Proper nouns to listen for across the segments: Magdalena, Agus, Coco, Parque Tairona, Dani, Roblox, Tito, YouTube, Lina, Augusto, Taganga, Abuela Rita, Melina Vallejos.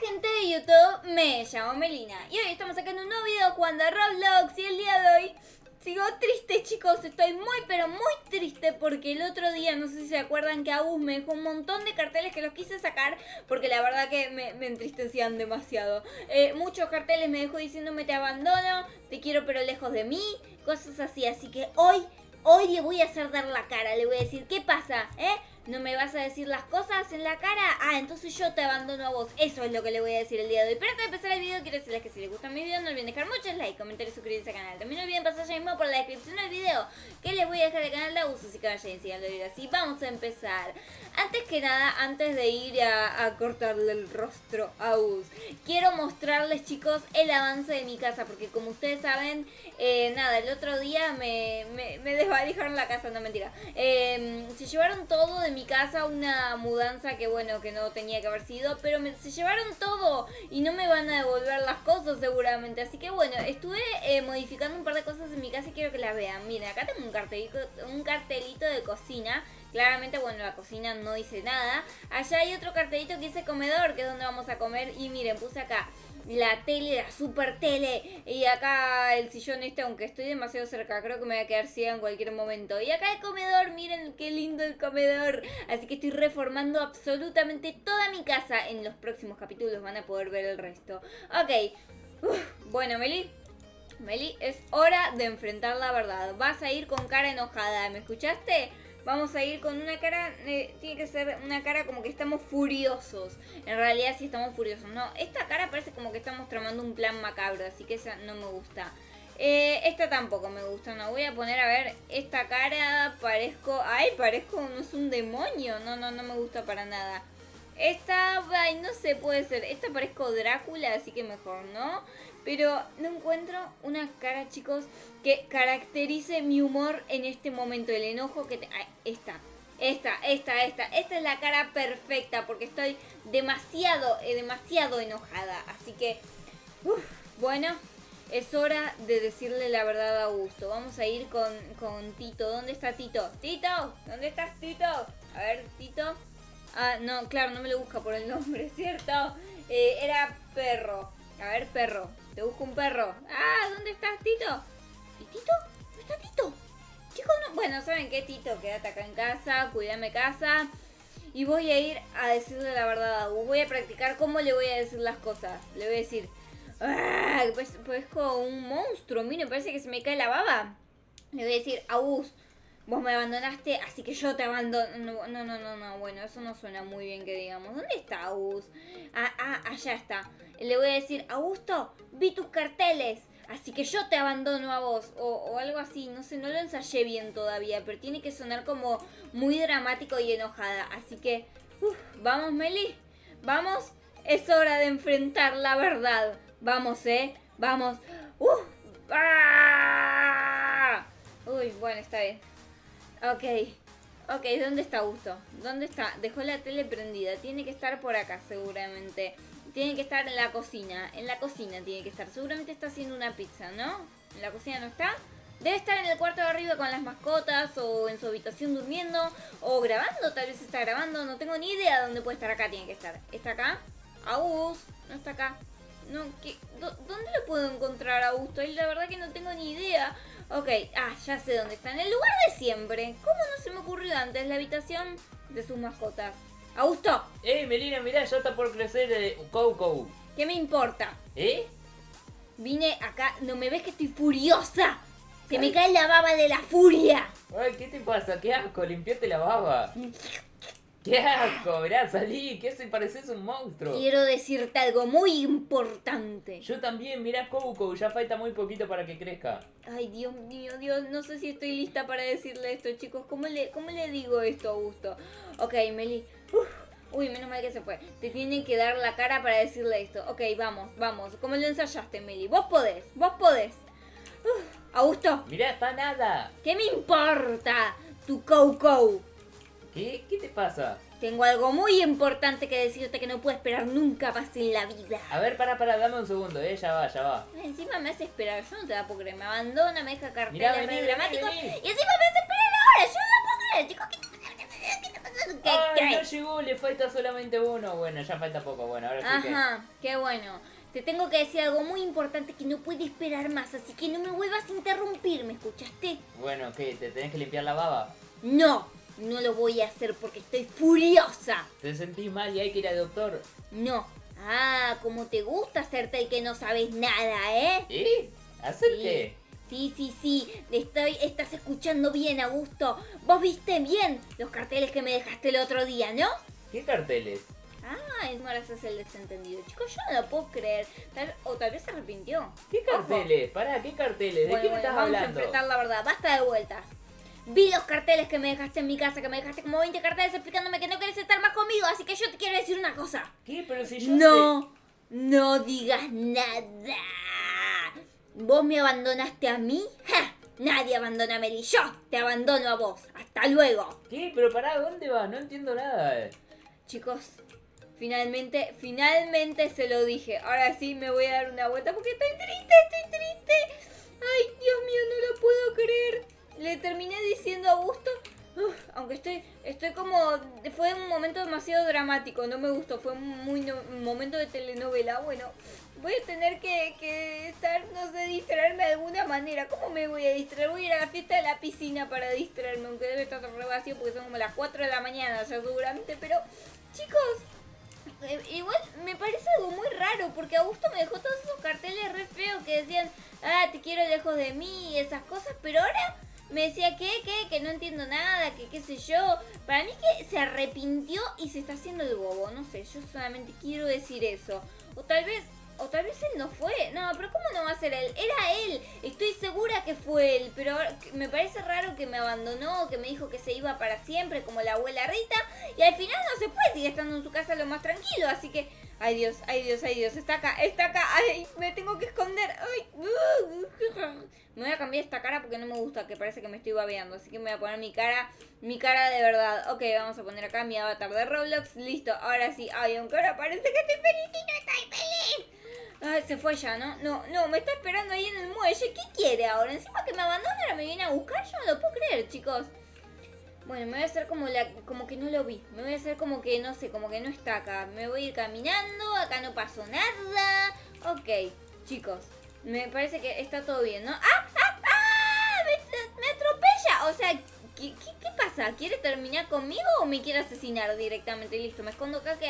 gente de YouTube, me llamo Melina y hoy estamos sacando un nuevo video jugando a Roblox. Y el día de hoy sigo triste, chicos, estoy muy pero muy triste porque el otro día, no sé si se acuerdan, que Agus me dejó un montón de carteles que los quise sacar porque la verdad que me entristecían demasiado. Muchos carteles me dejó diciéndome te abandono, te quiero pero lejos de mí, cosas así, así que hoy le voy a hacer dar la cara, le voy a decir, ¿qué pasa? ¿No me vas a decir las cosas en la cara? Ah, entonces yo te abandono a vos. Eso es lo que le voy a decir el día de hoy. Pero antes de empezar el video, quiero decirles que si les gusta mi video, no olviden dejar muchos likes, comentarios y suscribirse al canal. También no olviden pasar ya mismo por la descripción del video, que les voy a dejar el canal de Augusto, así que vayan y sigan el video. Así, vamos a empezar. Antes que nada, antes de ir a cortarle el rostro a Augusto, quiero mostrarles, chicos, el avance de mi casa, porque como ustedes saben, nada, el otro día me desvalijaron la casa, no, mentira. Se llevaron todo de mi casa, una mudanza que, bueno, que no tenía que haber sido, pero se llevaron todo y no me van a devolver las cosas seguramente, así que bueno, estuve modificando un par de cosas en mi casa y quiero que las vean. Miren, acá tengo un cartelito de cocina. Claramente, bueno, la cocina no hice nada. Allá hay otro cartelito que hice comedor, que es donde vamos a comer. Y miren, puse acá la tele, la super tele. Y acá el sillón este, aunque estoy demasiado cerca, creo que me voy a quedar ciega en cualquier momento. Y acá el comedor, miren qué lindo el comedor. Así que estoy reformando absolutamente toda mi casa. En los próximos capítulos van a poder ver el resto. Ok. Bueno, Meli, es hora de enfrentar la verdad. Vas a ir con cara enojada, ¿me escuchaste? Vamos a ir con una cara, tiene que ser una cara como que estamos furiosos. En realidad sí estamos furiosos, no. Esta cara parece como que estamos tramando un plan macabro, así que esa no me gusta. Esta tampoco me gusta, no. Voy a poner, a ver, esta cara parezco... Ay, parezco, no es un demonio. No me gusta para nada. Esta, ay, no sé, puede ser. Esta parezco Drácula, así que mejor, ¿no? Pero no encuentro una cara, chicos, que caracterice mi humor en este momento. El enojo que... Ay, esta. Esta es la cara perfecta porque estoy demasiado enojada. Así que, bueno, es hora de decirle la verdad a Augusto. Vamos a ir con Tito. ¿Dónde está Tito? ¡Tito! ¿Dónde estás, Tito? A ver, Tito... Ah, no, claro, no me lo busca por el nombre, ¿cierto? Era perro. A ver, perro. Te busco un perro. Ah, ¿dónde estás, Tito? ¿Y Tito? ¿No está Tito? Chicos, no... Bueno, ¿saben qué, Tito? Quédate acá en casa, cuídame casa. Y voy a ir a decirle la verdad a Agus. Voy a practicar cómo le voy a decir las cosas. Le voy a decir... ¡Ah! Parezco un monstruo, mire, parece que se me cae la baba. Le voy a decir, Agus, vos me abandonaste, así que yo te abandono. No, bueno, eso no suena muy bien que digamos. ¿Dónde está Agus? Ah, allá está. Le voy a decir, Augusto, vi tus carteles, así que yo te abandono a vos. O algo así, no sé, no lo ensayé bien todavía, pero tiene que sonar como muy dramático y enojada. Así que, vamos, Meli, vamos, es hora de enfrentar la verdad. Vamos, vamos. Uy, bueno, está bien. Ok, ¿dónde está Augusto? ¿Dónde está? Dejó la tele prendida. Tiene que estar por acá seguramente. Tiene que estar en la cocina. En la cocina tiene que estar. Seguramente está haciendo una pizza, ¿no? ¿En la cocina no está? Debe estar en el cuarto de arriba con las mascotas, o en su habitación durmiendo, o grabando, tal vez está grabando. No tengo ni idea de dónde puede estar. Acá tiene que estar. ¿Está acá? Augusto, no está acá. No, ¿dónde lo puedo encontrar a Augusto? Y la verdad que no tengo ni idea. Ok, ya sé dónde está. En el lugar de siempre. ¿Cómo no se me ocurrió antes? La habitación de sus mascotas. ¡Augusto! Melina, mirá, ya está por crecer Coco. ¿Qué me importa? Vine acá. ¿No me ves que estoy furiosa? Se me cae la baba de la furia. Ay, ¿qué te pasa? ¡Qué asco! ¡Limpiate la baba! ¡Qué asco! Mirá, salí, que eso pareces un monstruo. Quiero decirte algo muy importante. Yo también, mirá, Coco, ya falta muy poquito para que crezca. Ay, Dios mío, no sé si estoy lista para decirle esto, chicos. ¿Cómo le digo esto a Augusto? Ok, Meli. Uy, menos mal que se fue. Te tienen que dar la cara para decirle esto. Ok, vamos. ¿Cómo lo ensayaste, Meli? Vos podés. Augusto. Mirá, está nada. ¿Qué me importa tu Coco? ¿Qué te pasa? Tengo algo muy importante que decirte que no puedo esperar nunca más en la vida. A ver, para, dame un segundo, ya va. Encima me hace esperar, yo no te la puedo creer. Me abandona, me deja carteles dramáticos. Y encima me hace esperar ahora, yo no la puedo creer, chicos. ¿Qué te pasa? que no llegó, le falta solamente uno. Bueno, ya falta poco, bueno, ahora sí. Ajá, que... qué bueno. Te tengo que decir algo muy importante que no puede esperar más, así que no me vuelvas a interrumpir, ¿me escuchaste? Bueno, ¿qué? ¿Te tenés que limpiar la baba? No, no lo voy a hacer porque estoy furiosa. ¿Te sentís mal y hay que ir al doctor? No. Ah, como te gusta hacerte el que no sabes nada, ¿eh? ¿Eh? ¿Hacer qué? Sí, sí, sí. Estás escuchando bien, Augusto. Vos viste bien los carteles que me dejaste el otro día, ¿no? ¿Qué carteles? Ah, es ahora es el desentendido. Chicos, yo no lo puedo creer. Tal vez se arrepintió. ¿Qué carteles? Ojo. Pará, ¿qué carteles? ¿De qué me estás hablando? Vamos a enfrentar la verdad. Basta de vueltas. Vi los carteles que me dejaste en mi casa, que me dejaste como 20 carteles explicándome que no querés estar más conmigo, así que yo te quiero decir una cosa. ¿Qué? Pero si yo no digas nada. ¿Vos me abandonaste a mí? ¡Ja! Nadie abandona a Meli, yo te abandono a vos. ¡Hasta luego! ¿Qué? Pero pará, ¿dónde vas? No entiendo nada. Chicos, finalmente se lo dije. Ahora sí me voy a dar una vuelta porque estoy triste, estoy triste. Ay, Dios mío, no lo puedo creer. Le terminé diciendo a Augusto, aunque estoy como... Fue un momento demasiado dramático, no me gustó, fue un momento de telenovela. Bueno, voy a tener que estar, no sé, distraerme de alguna manera. ¿Cómo me voy a distraer? Voy a ir a la fiesta de la piscina para distraerme, aunque debe estar re vacío porque son como las 4 de la mañana ya seguramente, pero... Chicos, igual me parece algo muy raro porque Augusto me dejó todos esos carteles re feos que decían, ah, te quiero lejos de mí y esas cosas, pero ahora... Me decía que no entiendo nada, que qué sé yo. Para mí que se arrepintió y se está haciendo el bobo. No sé, yo solamente quiero decir eso. O tal vez él no fue. No, pero ¿cómo no va a ser él? Era él. Estoy segura que fue él. Pero me parece raro que me abandonó, que me dijo que se iba para siempre, como la abuela Rita. Y al final no se fue, sigue estando en su casa lo más tranquilo. Así que, ay Dios, ay Dios, ay Dios. Está acá, ay, me tengo que esconder. Ay, me voy a cambiar esta cara porque no me gusta, que parece que me estoy babeando. Así que me voy a poner mi cara de verdad. Ok, vamos a poner acá mi avatar de Roblox. Listo, ahora sí. Ay, aunque ahora parece que estoy feliz y no estoy feliz. Ay, se fue ya, ¿no? No, me está esperando ahí en el muelle. ¿Qué quiere ahora? Encima que me abandona, ahora me viene a buscar. Yo no lo puedo creer, chicos. Bueno, me voy a hacer como que no lo vi. Me voy a hacer como que, no sé, como que no está acá. Me voy a ir caminando, acá no pasó nada. Ok, chicos. Me parece que está todo bien, ¿no? ¡Ah! ¡Me atropella! O sea, ¿qué pasa? ¿Quiere terminar conmigo o me quiere asesinar directamente? Listo, me escondo acá que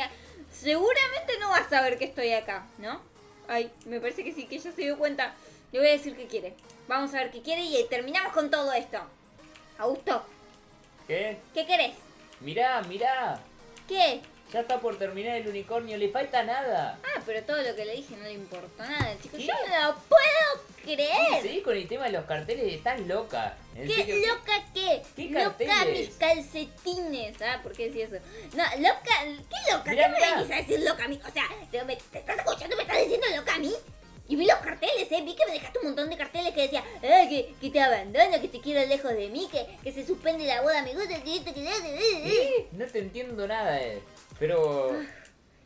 seguramente no va a saber que estoy acá, ¿no? Ay, me parece que sí, que ella se dio cuenta. Le voy a decir qué quiere. Vamos a ver qué quiere y terminamos con todo esto. Augusto. ¿Qué? ¿Qué querés? Mirá. ¿Qué? Ya está por terminar el unicornio, le falta nada. Ah, pero todo lo que le dije no le importó nada, chicos. ¿Qué? Yo no lo puedo creer. Sí, con el tema de los carteles, estás loca. ¿Qué loca qué? ¿Qué carteles? Loca mis calcetines. Ah, ¿por qué decía eso? No, loca, ¿qué loca? Mirá, ¿qué me venís a decir loca a mí? O sea, ¿te estás escuchando? ¿Me estás diciendo loca a mí? Y vi los carteles, vi que me dejaste un montón de carteles que decía que te abandono, que te quiero lejos de mí, que se suspende la boda, me gusta, que... No te entiendo nada, pero...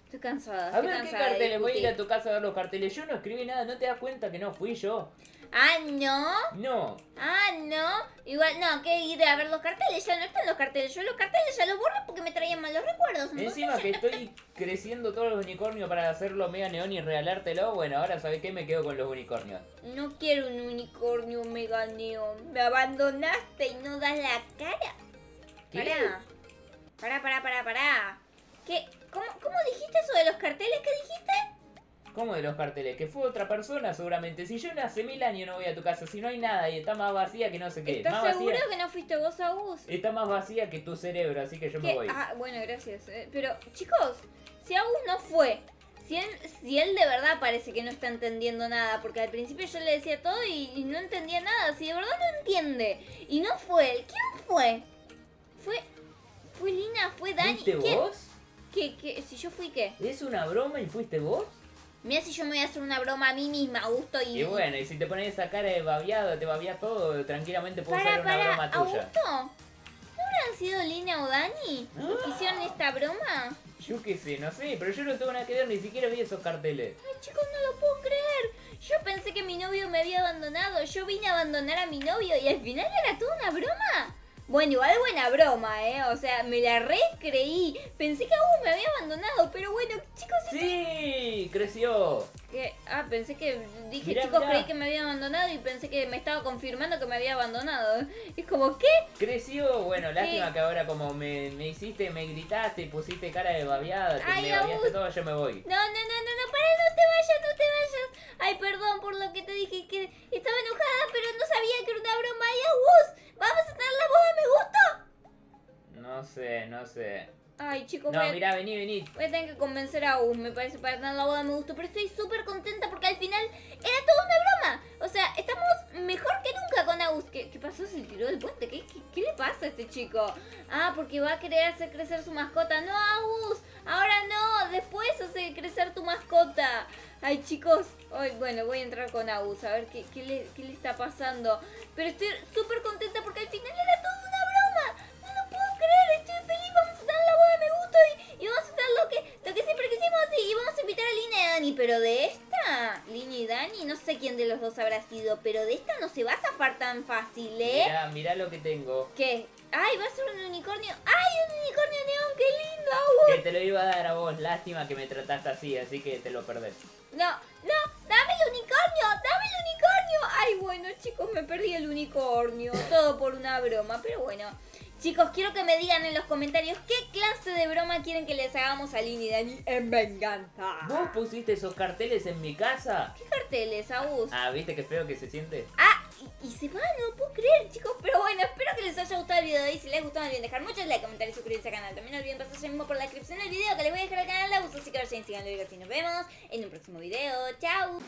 Estoy cansada. A ver, ¿qué carteles? Voy a ir a tu casa a ver los carteles. Yo no escribí nada, ¿no te das cuenta que no fui yo? Ah, ¿no? No. Ah, ¿no? Igual, no, que ir a ver los carteles. Ya no están los carteles. Yo los carteles ya los borro porque me traían malos recuerdos. Encima que estoy creciendo todos los unicornios para hacerlo mega neón y regalártelo. Bueno, ahora ¿sabes qué? Me quedo con los unicornios. No quiero un unicornio mega neón. Me abandonaste y no das la cara. ¿Qué? Pará. ¿Qué? ¿Cómo dijiste eso de los carteles? ¿Qué dijiste? ¿Cómo de los carteles? Que fue otra persona seguramente. Si yo nace 1000 años no voy a tu casa. Si no hay nada y está más vacía que no sé qué. ¿Estás seguro que no fuiste vos, Agus? Está más vacía que tu cerebro, así que yo me voy. Ah, bueno, gracias. Pero, chicos, si Agus no fue, si él de verdad parece que no está entendiendo nada, porque al principio yo le decía todo y no entendía nada. Si de verdad no entiende y no fue él, ¿quién fue? ¿Fue Lina? ¿Fue Dani? ¿Fuiste vos? ¿Qué? ¿Si yo fui qué? ¿Es una broma y fuiste vos? Mira si yo me voy a hacer una broma a mí misma, Augusto, y bueno, y si te pones esa cara de babeado, te babeas todo, tranquilamente puedo hacer una broma tuya. ¿Augusto? ¿No habrán sido Lina o Dani los que hicieron esta broma? Yo qué sé, no sé, pero yo no tengo nada que ver, ni siquiera vi esos carteles. Ay, chicos, no lo puedo creer. Yo pensé que mi novio me había abandonado, yo vine a abandonar a mi novio y al final era toda una broma. Bueno, igual buena broma, ¿eh? O sea, me la recreí. Pensé que Agus me había abandonado, pero bueno, chicos... ¡Sí! Creció. ¿Qué? Ah, pensé que... Dije, mirá, chicos, mirá, creí que me había abandonado y pensé que me estaba confirmando que me había abandonado. Es como, ¿qué? Creció. Bueno, ¿qué? Lástima que ahora como me hiciste, me gritaste y pusiste cara de babeada. Ay, me babeaste todo, yo me voy. No, no, no, no, no, para, no te vayas, no te vayas. Ay, perdón por lo que te dije, que estaba enojada, pero no sabía que era una broma. Ay, Agus, ¿vamos a dar la voz a mi gusto? No sé, no sé. Ay, chicos, no, mira, vení. Voy a tener que convencer a Agus, me parece, para dar la boda a mi gusto. Pero estoy súper contenta porque al final era toda una broma. O sea, estamos mejor que nunca con Agus. ¿Qué pasó? Se tiró del puente. ¿Qué le pasa a este chico? Ah, porque va a querer hacer crecer su mascota. No, Agus, ahora no. Después hace crecer tu mascota. Ay, chicos, hoy, bueno, voy a entrar con Agus a ver qué le está pasando. Pero estoy súper contenta porque al final era toda una broma. No lo puedo creer, estoy feliz. Vamos a dar la boda de mi gusto y vamos a hacer lo que siempre quisimos y vamos a invitar a Lina y a Dani. Pero de esta, Lina y Dani, no sé quién de los dos habrá sido, pero de esta no se va a zafar tan fácil, ¿eh? Mirá lo que tengo. ¿Qué? Ay, va a ser un unicornio. ¡Ay, un unicornio neón! ¡Qué lindo, Agus! Que te lo iba a dar a vos. Lástima que me trataste así que te lo perdés. No, no, dame el unicornio, dame el unicornio. Ay, bueno, chicos, me perdí el unicornio. Todo por una broma, pero bueno. Chicos, quiero que me digan en los comentarios qué clase de broma quieren que les hagamos a Lina y Dani en venganza. ¿Vos pusiste esos carteles en mi casa? ¿Qué carteles, Agus? Ah, ¿viste qué feo que se siente? Ah, y se va, no puedo creer, chicos. Pero bueno, espero que les haya gustado el video. Y si les gustó, no olviden dejar muchos likes, comentar y suscribirse al canal. También no olviden pasar ya mismo por la descripción del video que les voy a dejar al canal de Augusto. Así que vayan y sigan el video. Así nos vemos en un próximo video. Chao.